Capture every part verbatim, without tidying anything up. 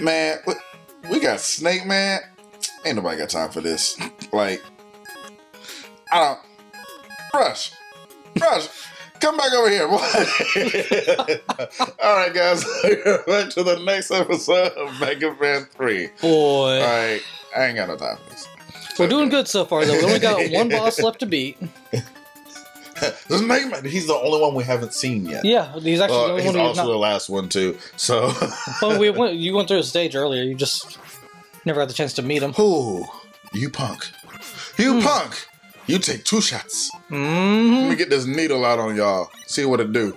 Man, we got Snake Man. Ain't nobody got time for this. Like, I don't. Rush, Rush, come back over here. All right, guys. Back to the next episode of Mega Man three. Boy, all right, I ain't got no time for this. We're okay. Doing good so far, though. We only got one boss left to beat. This Mega Man, he's the only one we haven't seen yet. Yeah, he's actually uh, the only he's one also not... the last one too. So, well, we went. You went through a stage earlier. You just never had the chance to meet him. Ooh, you punk! You mm. punk! You take two shots. Mm-hmm. Let me get this needle out on y'all. See what it do.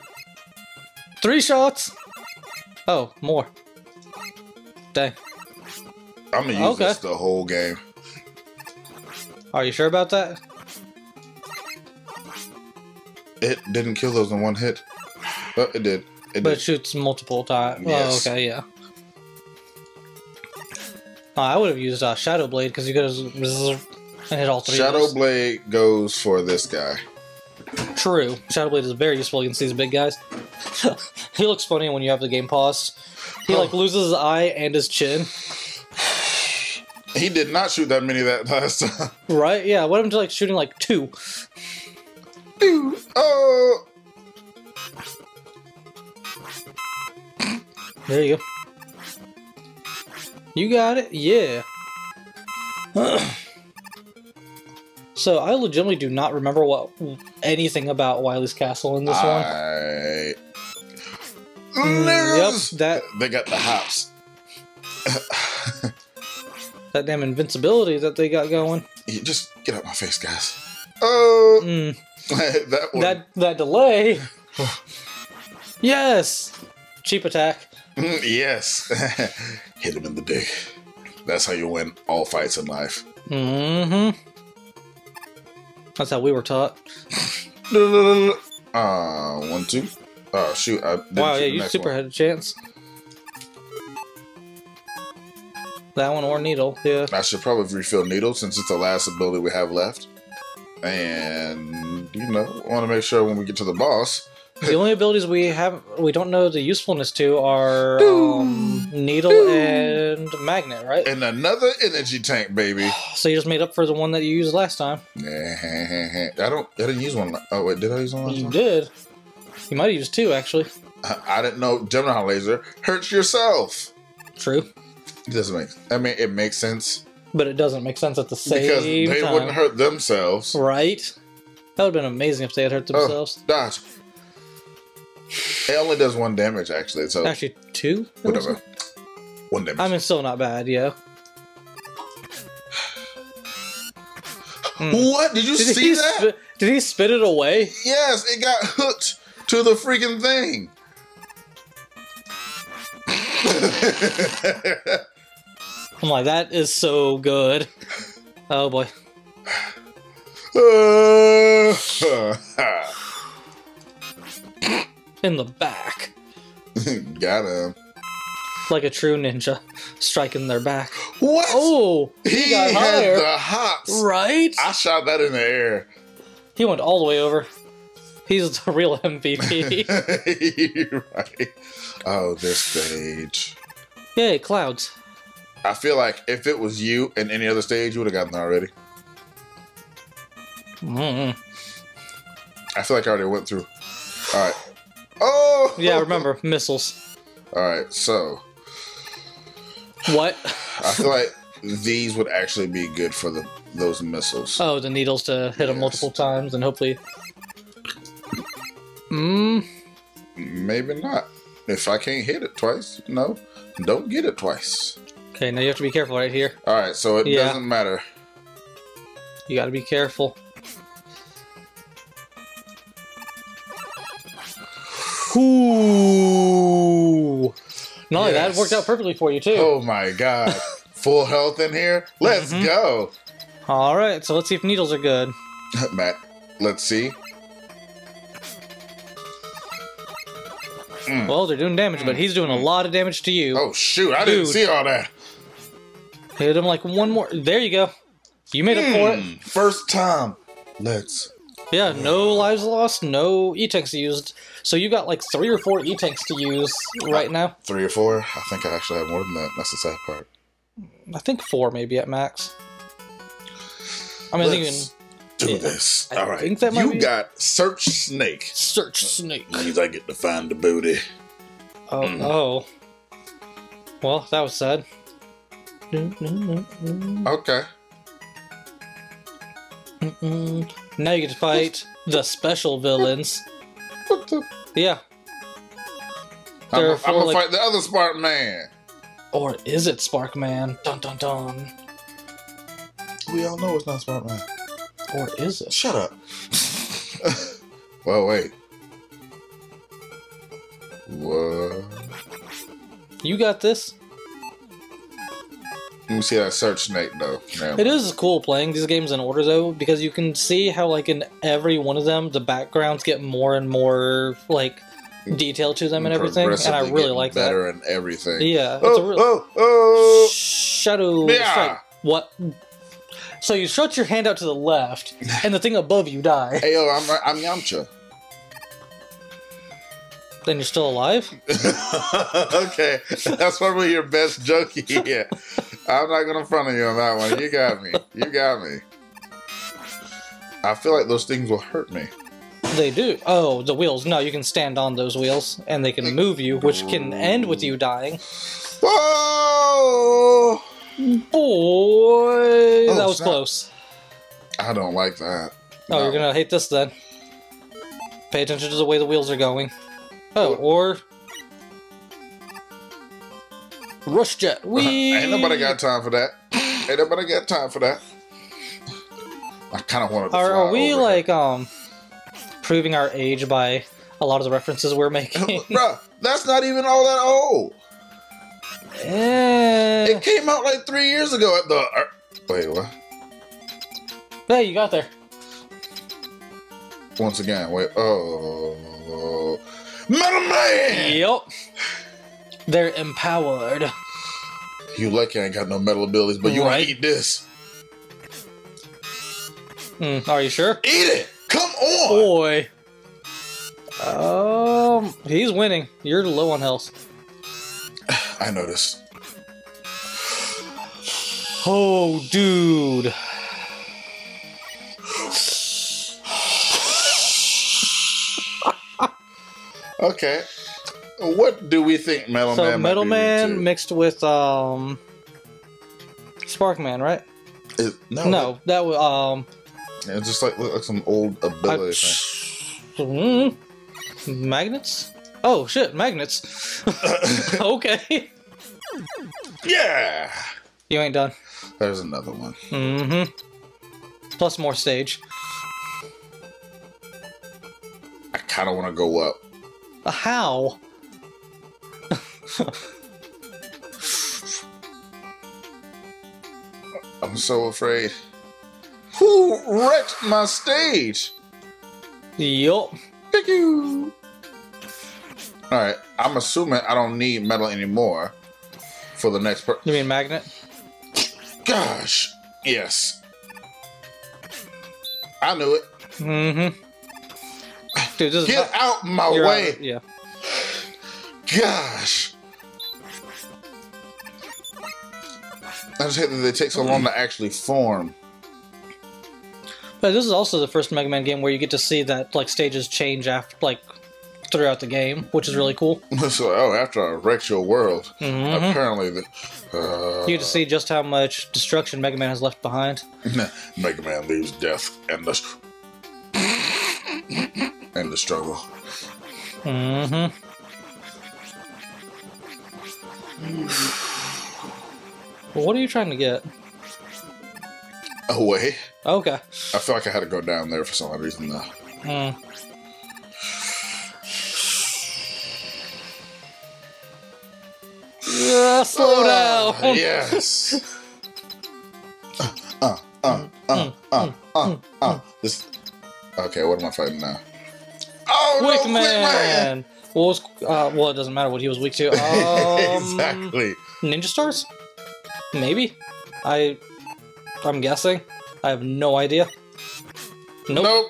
Three shots. Oh, more. Dang. I'm gonna use okay. this the whole game. Are you sure about that? It didn't kill those in one hit. Oh, it did. It but did. It shoots multiple times. Yes. Oh, okay, yeah. Oh, I would have used uh, Shadow Blade because you could have hit all three. Shadow others. Blade goes for this guy. True. Shadow Blade is very useful against these big guys. He looks funny when you have the game paused. He oh. like loses his eye and his chin. He did not shoot that many that last time. Right? Yeah. What happened to like shooting like two? Dude. Oh! There you go. You got it? Yeah. So, I legitimately do not remember what anything about Wily's castle in this I... one. Mm, yep, that... They got the hops. That damn invincibility that they got going. You just get out my face, guys. Oh! Mm. that, that that delay. Yes, cheap attack. Mm, yes, hit him in the dick. That's how you win all fights in life. Mm-hmm. That's how we were taught. uh, one, two. Oh shoot! I didn't wow, shoot yeah, the you next super one. Had a chance. That one or needle, yeah. I should probably refill needle since it's the last ability we have left. And you know, want to make sure when we get to the boss. The only abilities we have, we don't know the usefulness to, are um, needle Doom. and magnet, right? And another energy tank, baby. So you just made up for the one that you used last time. I don't. I didn't use one. Oh wait, did I use one? Last you time? did. You might have used two actually. I, I didn't know. Gemini laser hurts yourself. True. It doesn't make. I mean, it makes sense. But it doesn't make sense at the same time. Because they time. wouldn't hurt themselves. Right? That would have been amazing if they had hurt themselves. Oh, dodge. It only does one damage, actually. So actually, two? Whatever. One damage. I mean, still not bad, yeah. Mm. What? Did you did see that? Did he spit it away? Yes, it got hooked to the freaking thing. I'm like, that is so good. Oh boy. In the back. Got him. Like a true ninja, striking their back. What? Oh, he, he got higher. Had the hops. Right? I shot that in the air. He went all the way over. He's the real M V P. You're right. Oh, this stage. Yay, clouds. I feel like if it was you in any other stage, you would have gotten there already. Mm-hmm. I feel like I already went through. All right. Oh! Yeah, remember. Missiles. All right, so. What? I feel like these would actually be good for the those missiles. Oh, the needles to hit yes. them multiple times and hopefully... Mm. Maybe not. If I can't hit it twice, no. Don't get it twice. Okay, now you have to be careful right here. Alright, so it yeah. doesn't matter. You gotta be careful. Ooh! No, yes. that worked out perfectly for you, too. Oh my god. Full health in here? Let's mm-hmm. go! Alright, so let's see if needles are good. Matt, let's see. Mm. Well, they're doing damage, but he's doing a lot of damage to you. Oh shoot, I Dude. didn't see all that. Hit him like one more. There you go. You made mm, up for it. First time. Let's. Yeah, no lives lost, no E-Tanks used. So you got like three or four E-Tanks to use right now? Three or four? I think I actually have more than that. That's the sad part. I think four maybe at max. I mean, Let's I think, do yeah, this. I All right. Think that might you be... got Search Snake. Search Snake. Means I get to find the booty. Oh. Mm. oh. Well, that was sad. Okay. Mm-mm. Now you get to fight the special villains. Yeah. I'm gonna like... fight the other Sparkman. Or is it Sparkman? Dun dun dun. We all know it's not Sparkman. Or is it? Shut up. Well, wait. What? You got this? Let me see that Search Snake though. Now. It is cool playing these games in order though, because you can see how like in every one of them the backgrounds get more and more like detail to them and everything, and I really like that. Better and everything. Yeah. It's oh, a really oh, oh. Shadow yeah. Strike. What? So you stretch your hand out to the left, and the thing above you die. Hey yo, I'm I'm Yamcha. Then you're still alive? Okay, that's probably your best joke here. I'm not gonna front on you on that one. You got me. You got me. I feel like those things will hurt me. They do. Oh, the wheels. No, you can stand on those wheels, and they can move you, which can end with you dying. Whoa! Boy, oh, that was snap. Close. I don't like that. No. Oh, you're gonna hate this then. Pay attention to the way the wheels are going. Oh, or... Rush Jet. Wee! Ain't nobody got time for that. Ain't nobody got time for that. I kind of wanted to fly over. Are we like here. um proving our age by a lot of the references we're making? Bro, that's not even all that old. Eh. It came out like three years ago at the. Uh, wait, what? Hey, you got there. Once again, wait. Oh, Metal Man. Yep. They're empowered. You lucky I ain't got no metal abilities, but you right. want to eat this. Mm, are you sure? Eat it. Come on, boy. Um, he's winning. You're low on health. I noticed. Oh, dude. Okay. What do we think Metal so Man So Metal Man mixed with um Sparkman, right? It, no. No, it, that was um yeah, it's just like look like some old ability I, thing. Magnets? Oh shit, magnets. Okay. Yeah. You ain't done. There's another one. Mm-hmm. Plus more stage. I kind of want to go up. Uh, how? I'm so afraid. Who wrecked my stage? Yup. Thank you. Alright, I'm assuming I don't need metal anymore for the next part. You mean magnet? Gosh, yes. I knew it. Mm-hmm. Dude, this Get is not, out my way. Out of, yeah. Gosh. I just hate that they take so long to actually form. But this is also the first Mega Man game where you get to see that like stages change after like throughout the game, which is really cool. So, oh, after I wrecked your world, mm-hmm. apparently the, uh, you get to see just how much destruction Mega Man has left behind. Mega Man leaves death and the and the struggle. Mm-hmm. What are you trying to get? Away. Okay. I feel like I had to go down there for some odd reason though. Mm. Uh, slow uh, down. Yes. uh, uh, uh, uh, uh, uh, uh. This. Okay, what am I fighting now? Oh, Quick no, Man. Well, was, uh, well, it doesn't matter what he was weak to. Um, exactly. Ninja stars? Maybe. I... I'm guessing. I have no idea. Nope. Nope.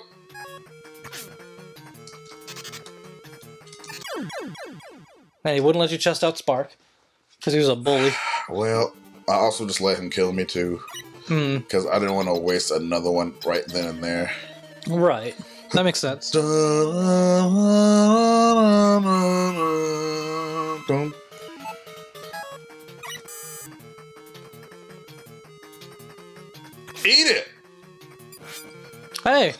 And he wouldn't let you chest out Spark, because he was a bully. Well, I also just let him kill me, too. Because mm. I didn't want to waste another one right then and there. Right. That makes sense. Eat it! Hey!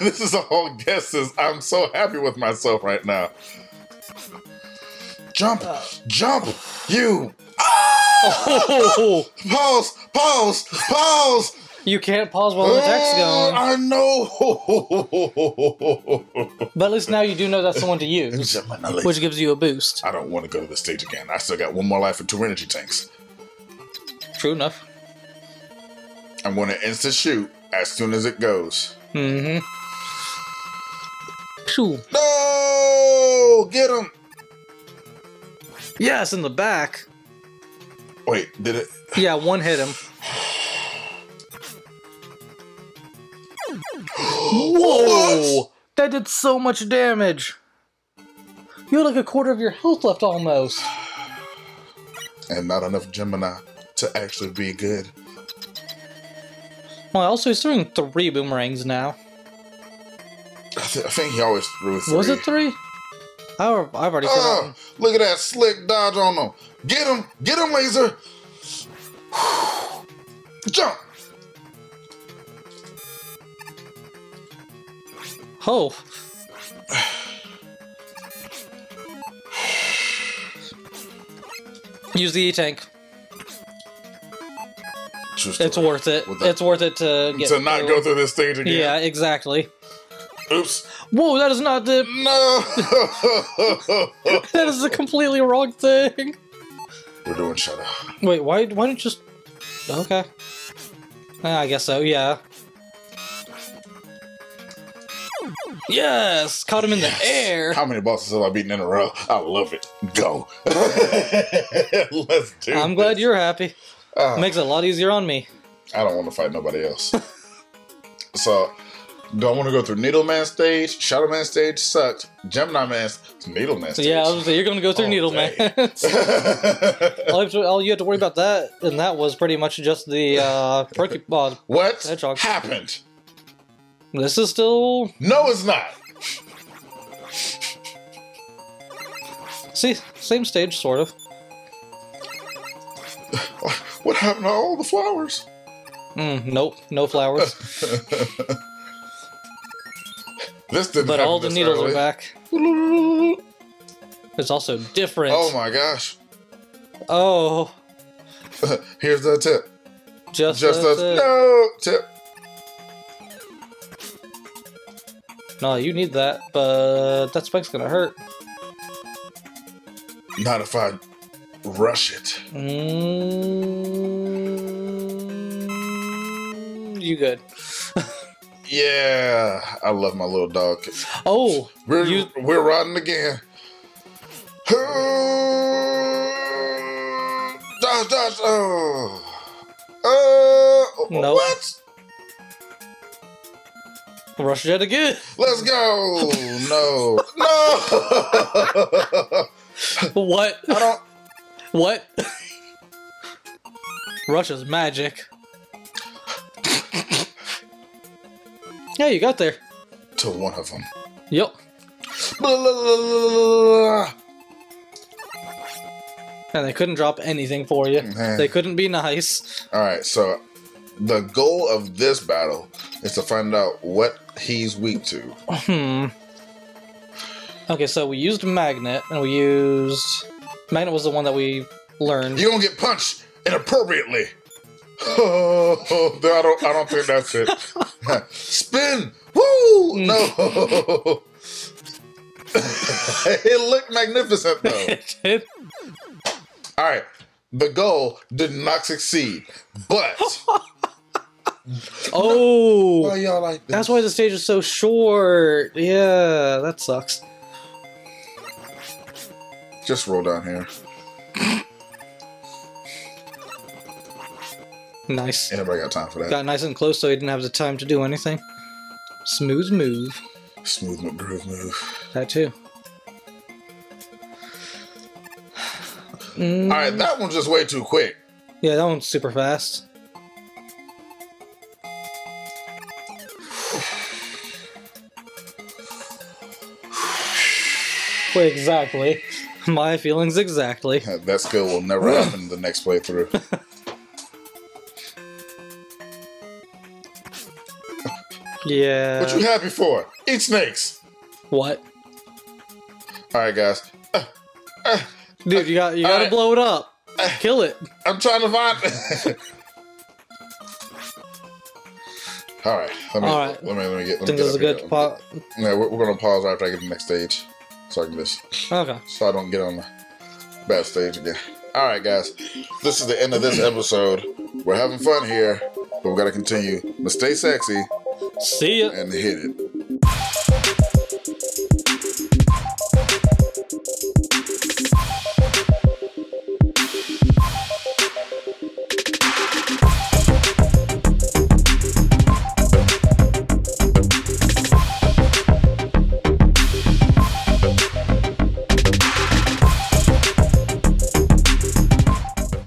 This is all guesses. I'm so happy with myself right now. Jump! Uh, jump! You! Oh. Pause! Pause! Pause! You can't pause while the attack's going. I know! But at least now you do know that's the one to use, which gives you a boost. I don't want to go to the stage again. I still got one more life and two energy tanks. True enough. I'm going to instant shoot as soon as it goes. Mm-hmm. No! Get him! Yes, in the back. Wait, did it? Yeah, one hit him. Whoa! What? That did so much damage. You had like a quarter of your health left almost. And not enough Gemini to actually be good. Well, also he's throwing three boomerangs now. I, th I think he always threw three. Was it three? I, I've already forgotten. Oh, look at that slick dodge on him. Get him! Get him, Laser! Jump! Oh. Use the E-Tank. It's worth it. It's worth it to get... To not through. Go through this stage again. Yeah, exactly. Oops. Whoa, that is not the... No! That is the completely wrong thing. We're doing Shadow. Wait, why Why don't you just... Okay. I guess so, yeah. Yes! Caught him in yes. the air! How many bosses have I beaten in a row? I love it. Go. Let's do it. I'm this. glad you're happy. Uh, Makes it a lot easier on me. I don't want to fight nobody else. So, do I want to go through Needleman stage? Shadowman stage sucked. Gemini Man, Needleman stage. Yeah, I was gonna say, you're going to go through Needleman. all, all you had to worry about that, and that was pretty much just the uh, perky, uh, what hedgehog. happened? This is still... No, it's not! See, same stage, sort of. What happened to all the flowers? Mm, nope, no flowers. This didn't But all the needles early. are back. It's also different. Oh my gosh. Oh. Here's the tip. Just, Just the, the tip. No tip. No, you need that, but that spike's gonna hurt. Not if I rush it. Mm, you good. Yeah, I love my little dog. Oh, we're, you... we're riding again. Dodge, dodge, oh. Oh, nope. What? Rush Jet again. Let's go. No. No. What? I don't. What? Rush is magic. Yeah, you got there. To one of them. Yep. And they couldn't drop anything for you. Man. They couldn't be nice. All right, so the goal of this battle is to find out what he's weak to. Hmm. Okay, so we used Magnet, and we used... Magnet was the one that we learned. You don't get punched inappropriately. Oh, oh, oh. I, don't, I don't think that's it. Spin! Woo! No! It looked magnificent, though. It did. All right. The goal did not succeed, but... Oh, why y'all like this? That's why the stage is so short. Yeah, that sucks. Just roll down here. Nice. Ain't nobody got time for that. Got nice and close, so he didn't have the time to do anything. Smooth move. Smooth groove move. That too. Mm. All right, that one's just way too quick. Yeah, that one's super fast. Well, exactly. My feelings exactly. That skill will never happen the next playthrough. Yeah. What you happy for? Eat snakes. What? All right, guys. Uh, uh, Dude, you got you gotta right. blow it up. Uh, Kill it. I'm trying to find. All right. Let me. All right. Let me. Let me get. Let me get this is a good pause. No, we're, we're gonna pause after I get to the next stage. So I can just, okay. So I don't get on the bad stage again. All right, guys. This is the end of this episode. We're having fun here, but we gotta continue. But stay sexy. See ya. And hit it.